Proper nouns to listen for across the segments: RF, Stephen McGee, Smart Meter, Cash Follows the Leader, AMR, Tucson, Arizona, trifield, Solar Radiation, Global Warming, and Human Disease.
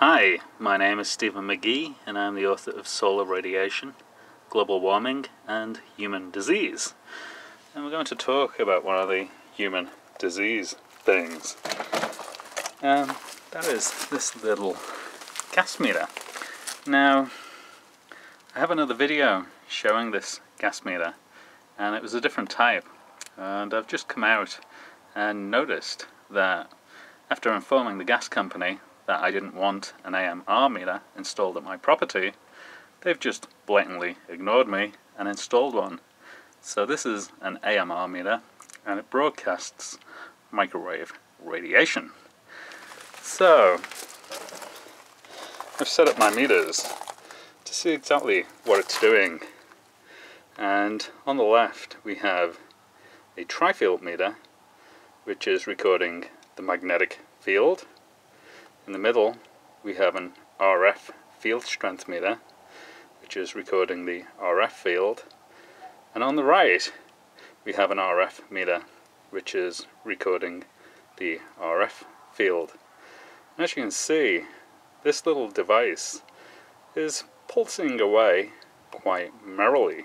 Hi, my name is Stephen McGee and I'm the author of Solar Radiation, Global Warming, and Human Disease. And we're going to talk about one of the human disease things. That is this little gas meter. Now, I have another video showing this gas meter, and it was a different type. And I've just come out and noticed that after informing the gas company that I didn't want an AMR meter installed at my property, they've just blatantly ignored me and installed one. So this is an AMR meter, and it broadcasts microwave radiation. So I've set up my meters to see exactly what it's doing. And on the left we have a trifield meter, which is recording the magnetic field. In the middle we have an RF field strength meter, which is recording the RF field, and on the right we have an RF meter, which is recording the RF field. And as you can see, this little device is pulsing away quite merrily,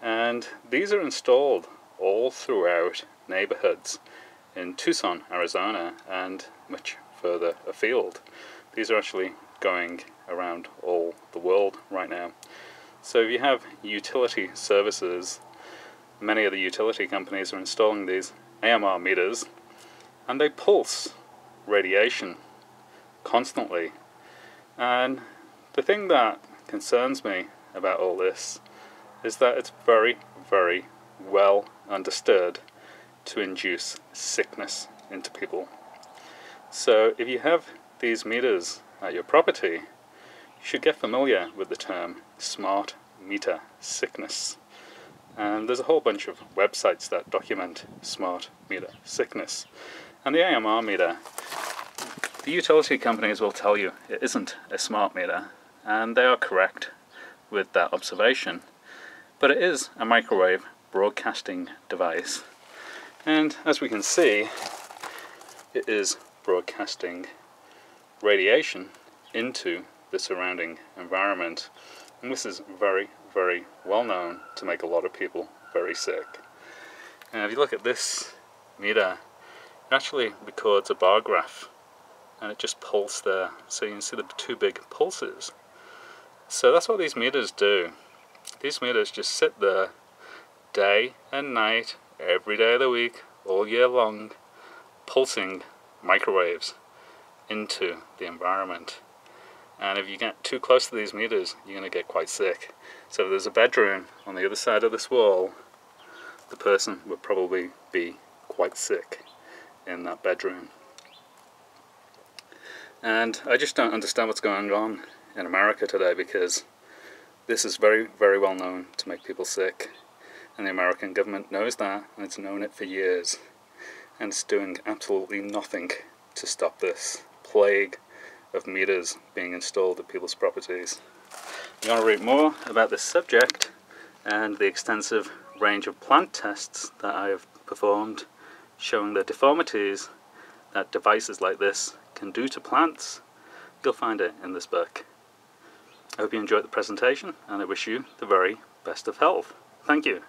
and these are installed all throughout neighborhoods in Tucson, Arizona, and much further afield. These are actually going around all the world right now. So if you have utility services, many of the utility companies are installing these AMR meters, and they pulse radiation constantly. And the thing that concerns me about all this is that it's very, very well understood to induce sickness into people. So if you have these meters at your property, you should get familiar with the term smart meter sickness. And there's a whole bunch of websites that document smart meter sickness. And the AMR meter, the utility companies will tell you it isn't a smart meter, and they are correct with that observation. But it is a microwave broadcasting device. And as we can see, it is broadcasting radiation into the surrounding environment, and this is very, very well known to make a lot of people very sick. And if you look at this meter, it actually records a bar graph, and it just pulses there, so you can see the two big pulses. So that's what these meters do. These meters just sit there day and night, every day of the week, all year long, pulsing microwaves into the environment. And if you get too close to these meters, you're going to get quite sick. So if there's a bedroom on the other side of this wall, the person would probably be quite sick in that bedroom. And I just don't understand what's going on in America today, because this is very, very well known to make people sick, and the American government knows that, and it's known it for years. And it's doing absolutely nothing to stop this plague of meters being installed at people's properties. If you want to read more about this subject and the extensive range of plant tests that I have performed showing the deformities that devices like this can do to plants, you'll find it in this book. I hope you enjoyed the presentation, and I wish you the very best of health. Thank you.